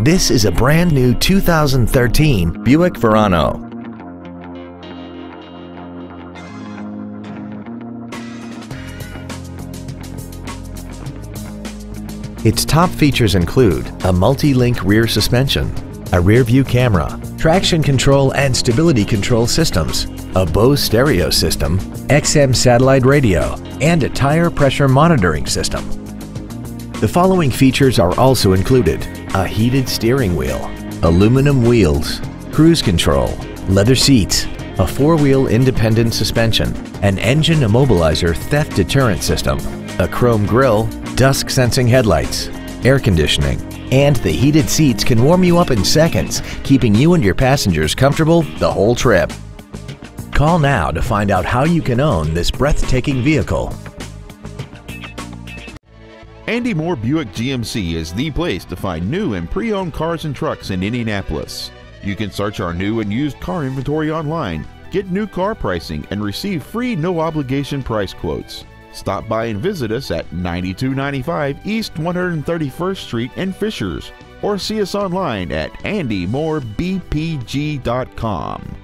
This is a brand new 2013 Buick Verano. Its top features include a multi-link rear suspension, a rear-view camera, traction control and stability control systems, a Bose stereo system, XM satellite radio, and a tire pressure monitoring system. The following features are also included: a heated steering wheel, aluminum wheels, cruise control, leather seats, a four-wheel independent suspension, an engine immobilizer theft deterrent system, a chrome grille, dusk sensing headlights, air conditioning, and the heated seats can warm you up in seconds, keeping you and your passengers comfortable the whole trip. Call now to find out how you can own this breathtaking vehicle. Andy Mohr Buick GMC is the place to find new and pre-owned cars and trucks in Indianapolis. You can search our new and used car inventory online, get new car pricing, and receive free no-obligation price quotes. Stop by and visit us at 9295 East 131st Street in Fishers, or see us online at andymohrbpg.com.